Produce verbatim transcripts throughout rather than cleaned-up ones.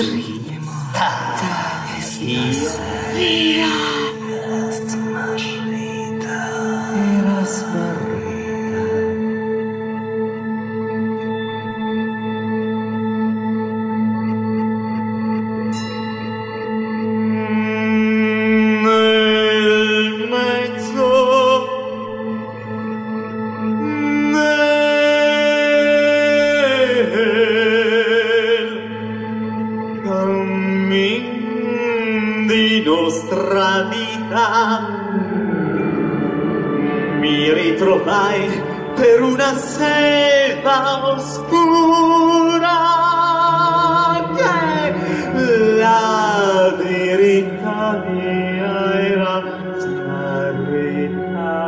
terribile morte smarrita, era smarrita. Nel mezzo, nel di nostra vita mi ritrovai per una selva oscura che la verità mia era verità.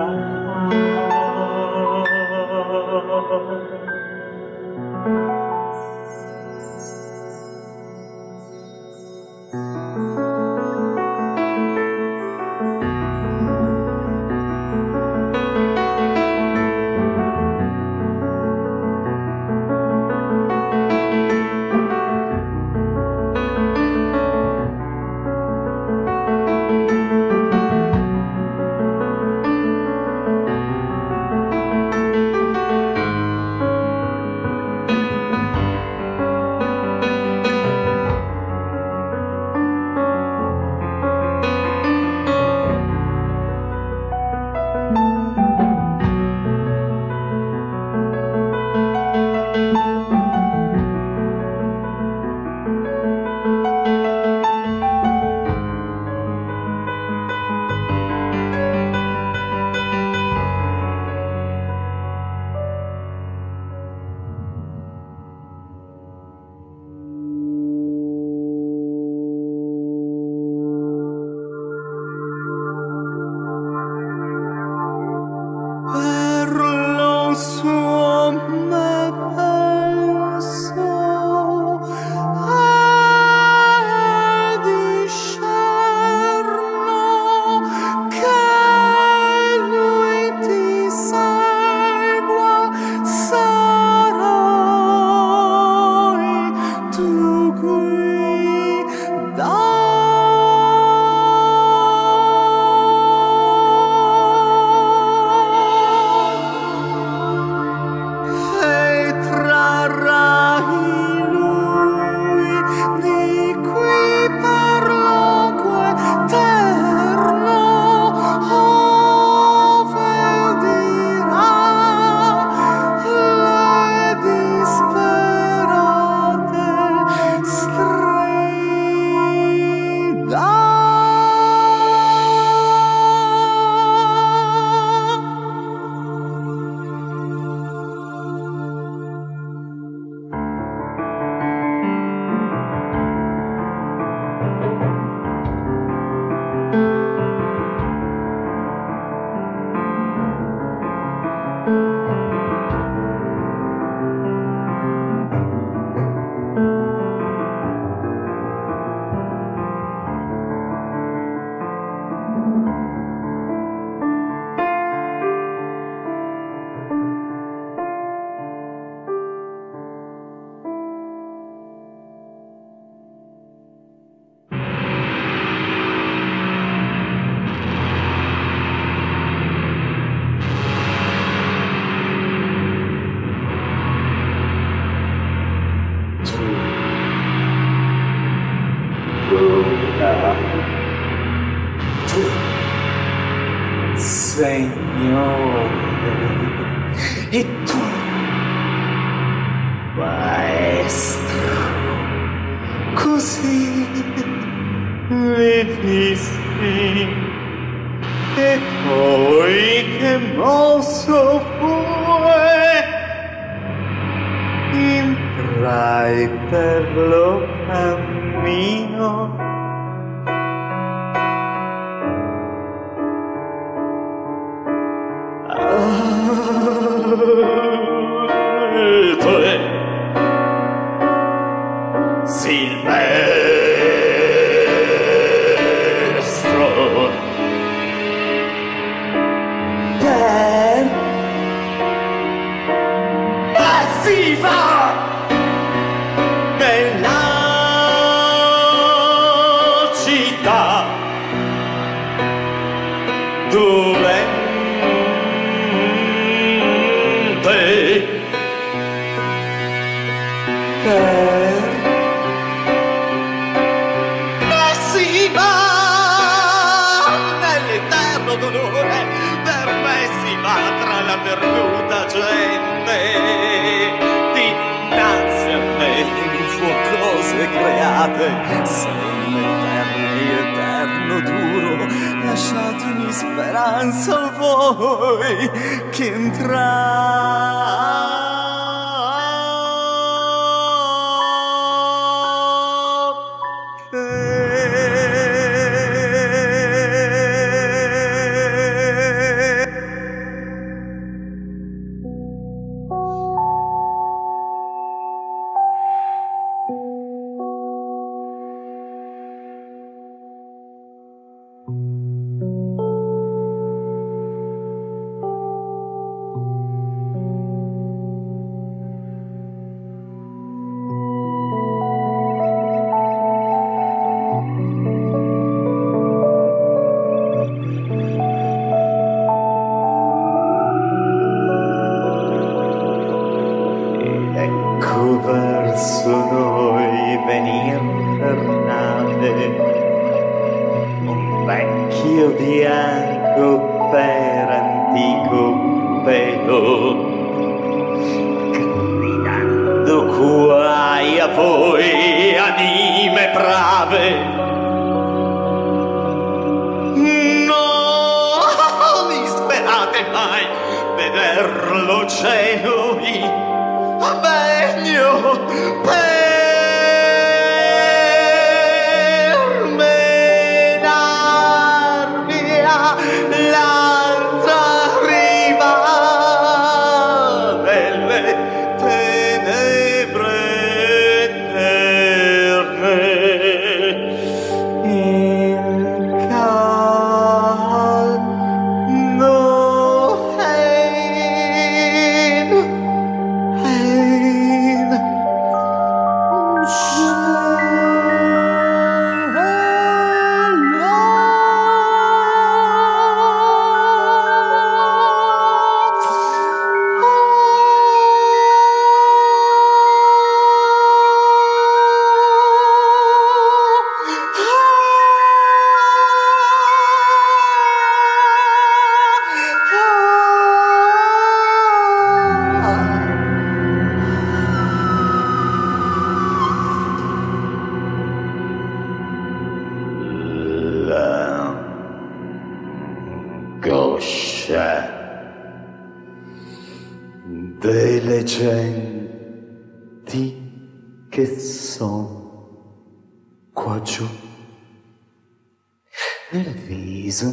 Signore, e tu, maestro, così mi dissi, e poi che mosso fu, entrai per lo cammino. Silvestro, per passiva bella. perduta gente dinanzi a me, in fuocose create sei l'eterno, eterno duro, lasciatemi speranza voi che entrate.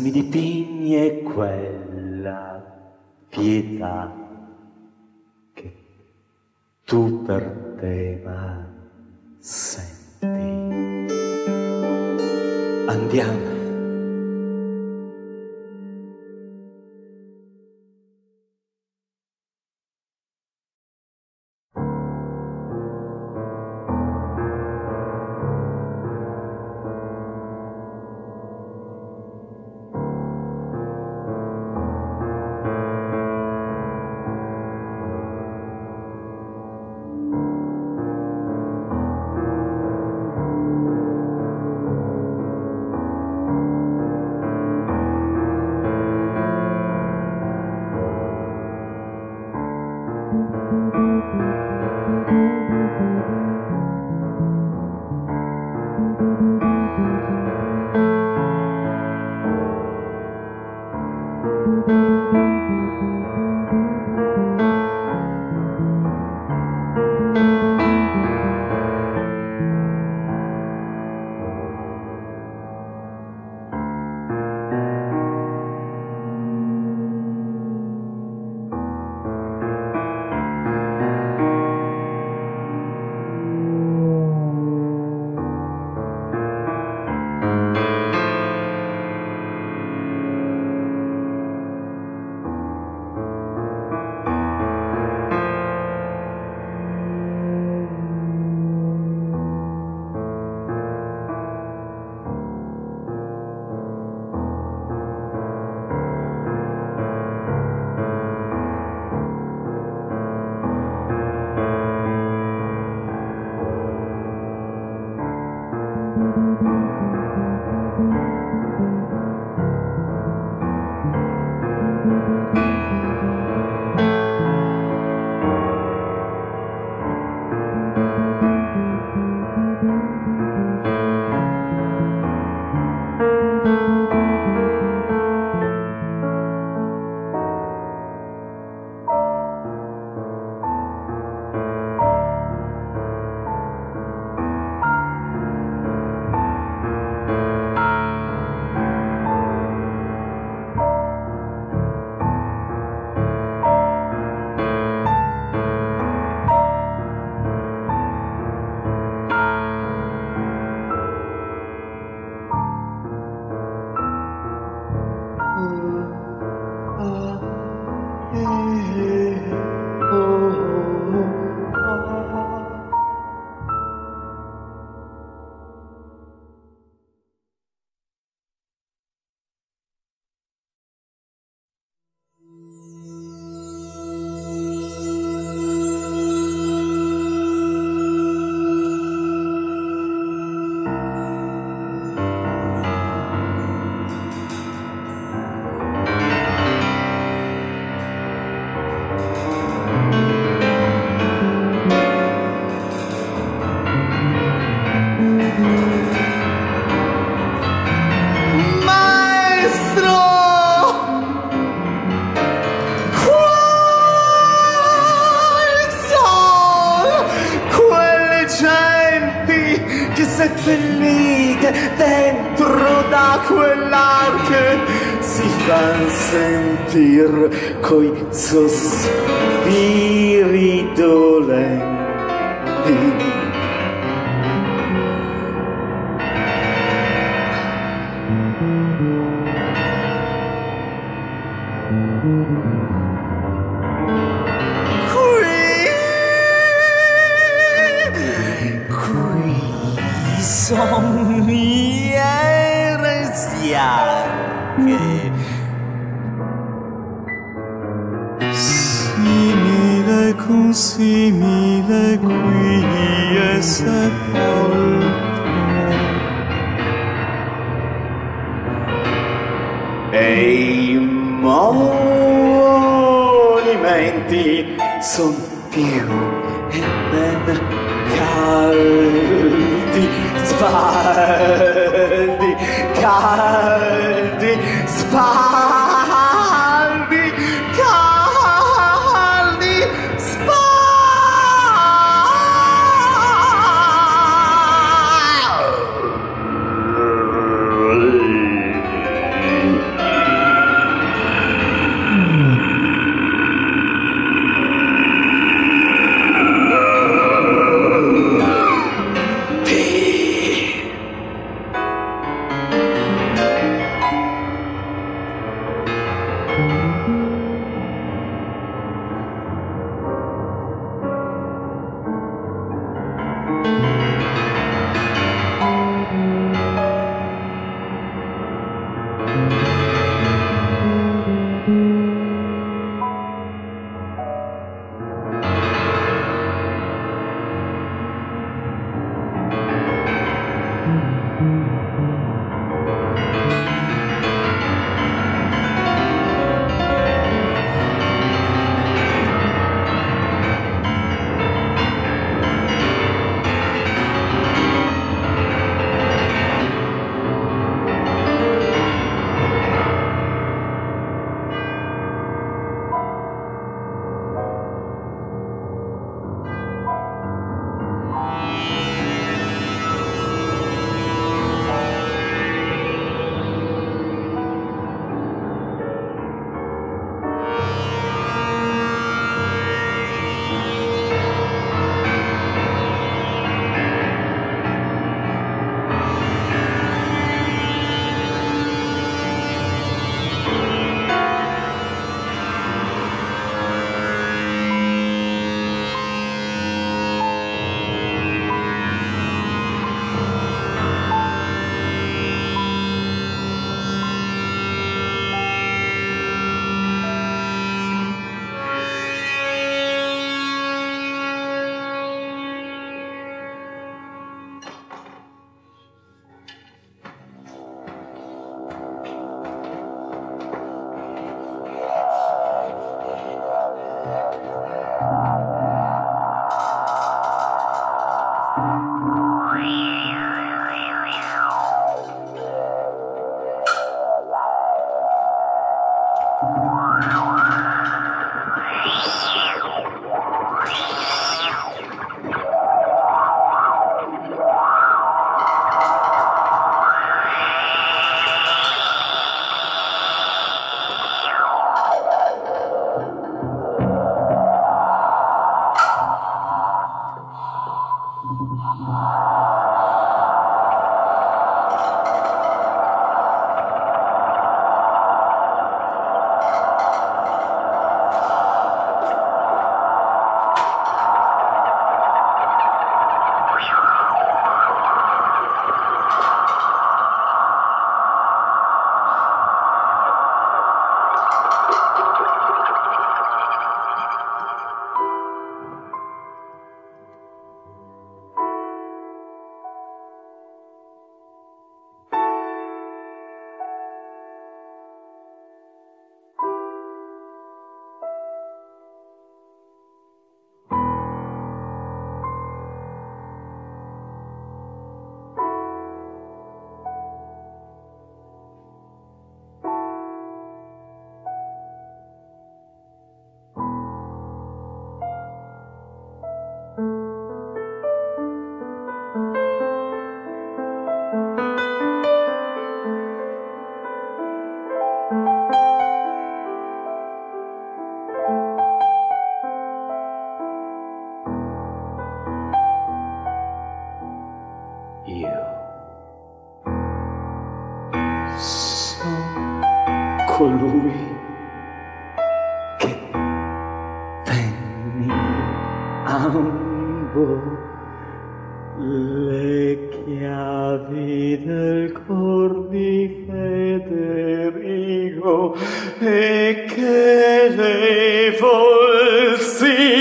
Mi dipigne quella pietà che tu per tema senti. Andiamo. da quell'arte si fa sentir coi sospiri dolenti. Sognare stiare simile con simile qui e sepolto e i monumenti son più e ben caldi. Spaldi, caldi, spaldi, caldi, spaldi. lui che tenni ambo le chiavi del cor di Federico e che le volsi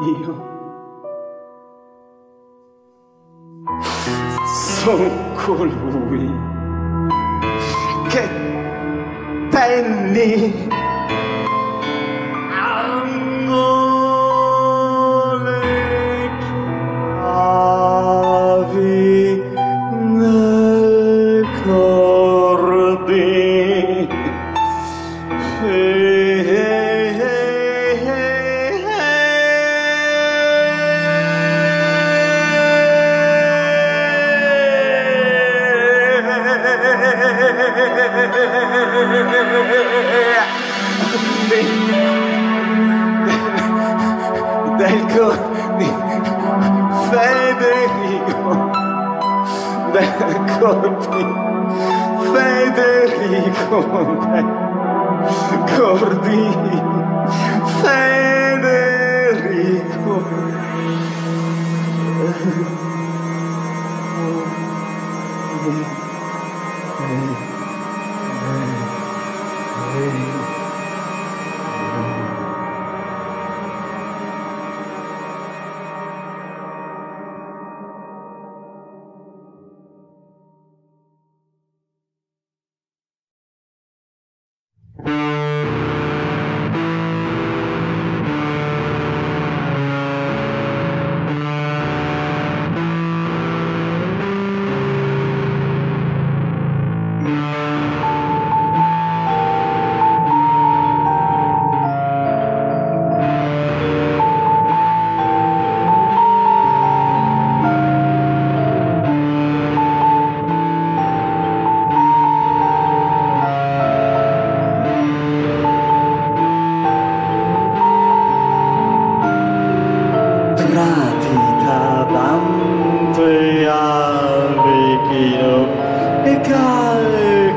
Io sono colui che tenni hanno le chiavi nel cor di Federico. Del cor di Federico, del cor di Federico, del cor di Federico.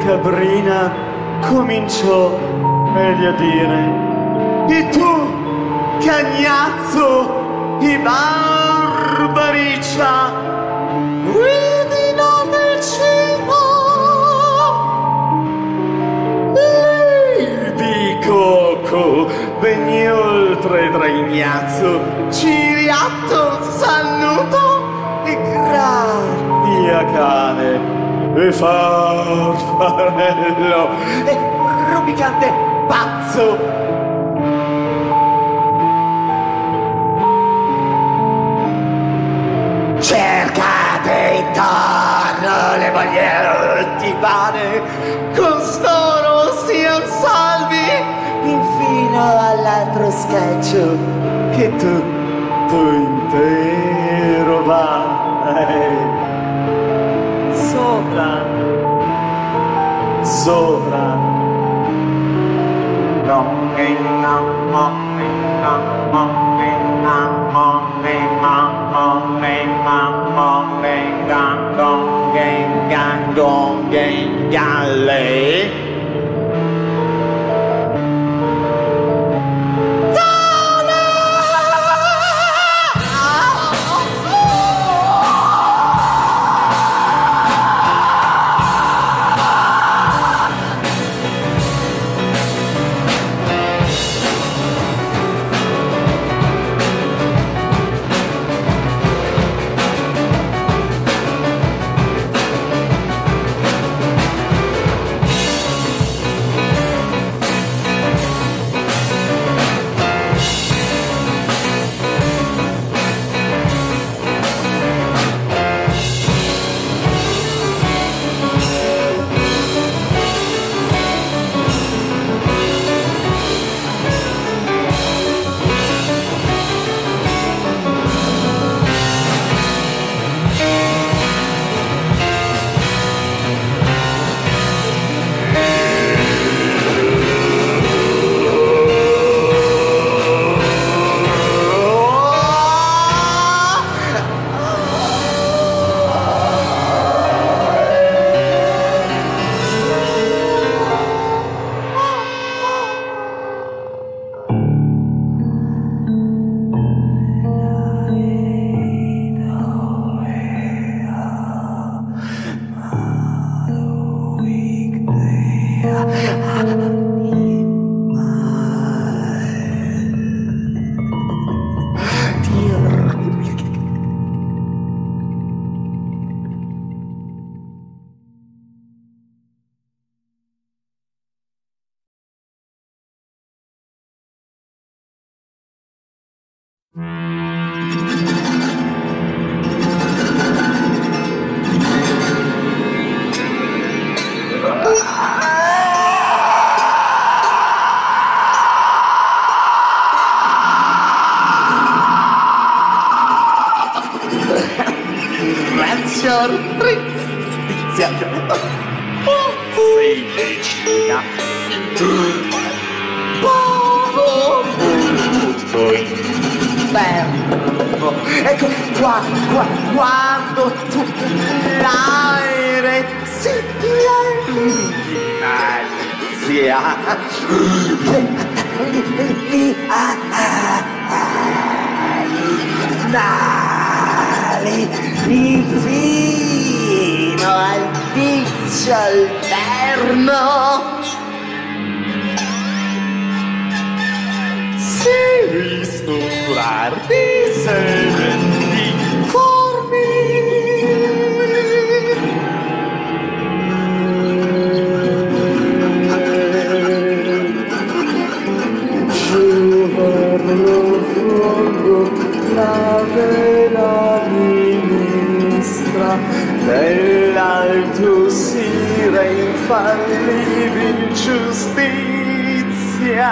Cabrina cominciò egli a dire: e tu, cagnazzo e barbariccia, guidino nel cielo lei di Coco, veni oltre tra Ignazio, Ciriatto, Saluto e Grazia Cane e Farfarello e Rubicante Pazzo. Cercate intorno le moglie ultimane, costoro siano salvi infino all'altro scaccio che tutto intero va sopra, sopra, no, e no, no, e no, no, e no, no, e no, no, e no, no, e no, e no, e no, e signor Trizia. Sei vicina. Poco. Bello. Ecco qua, qua, quando tu l'aere si Trizia. Dale, vicino al pizzo alterno. Sei sturar di sementi formi. Giuvarlo fuoco. La vela ministra dell'alto sira infallibile giustizia.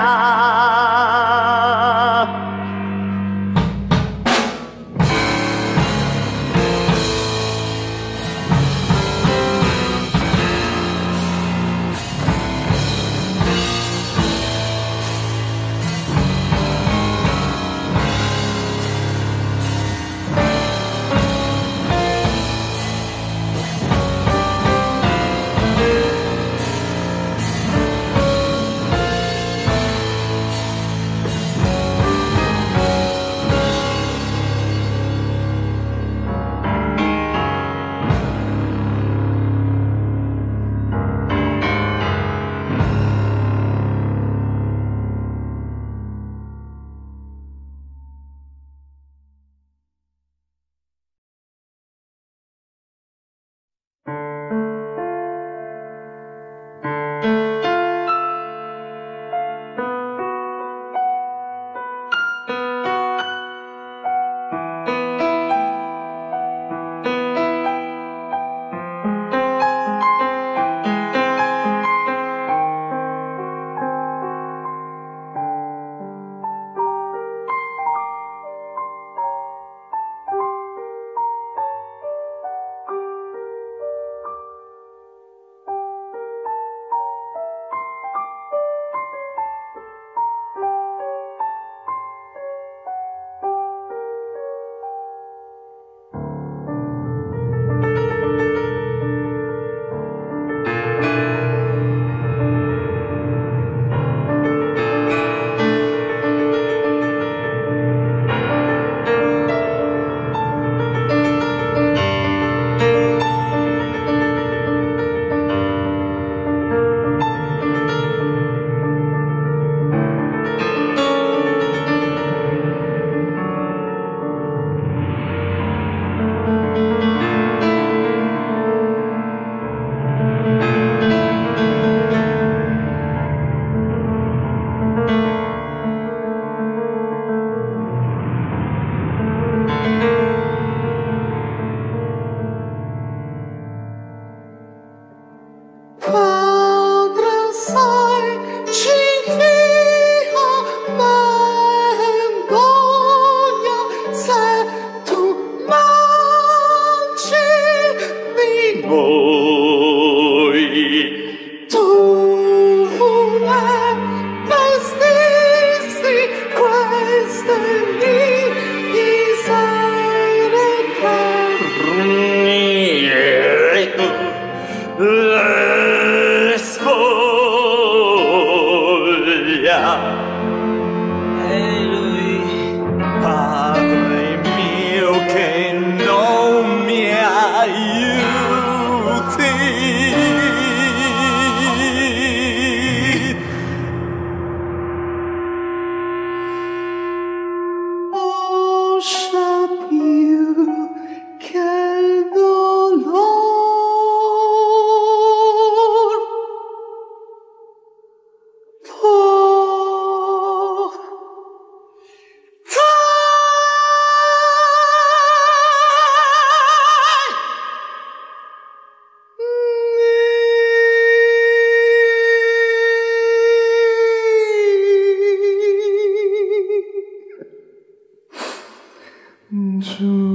Giù.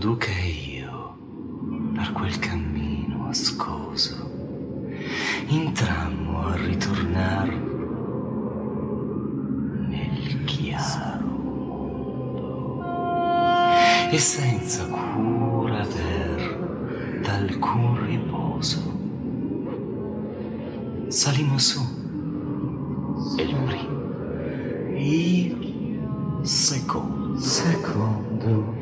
Duca e io, per quel cammino ascoso, intrammo a ritornar nel chiaro mondo, e senza cura d'er d'alcun riposo, salimo su, e il primo, il secondo, secondo.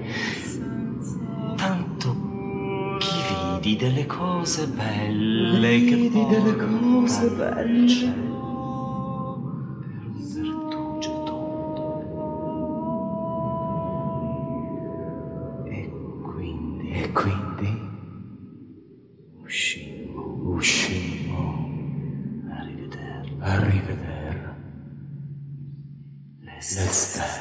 Vidi delle cose belle che vidi delle cose belle cielo, per un sertugio tondo. E quindi E quindi Uscimmo Uscimmo a riveder A riveder le stelle.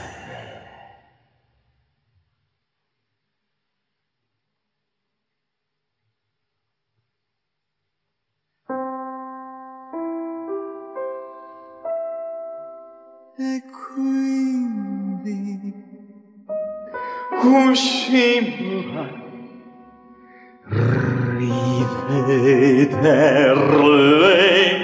E quindi uscimmo a rivederle.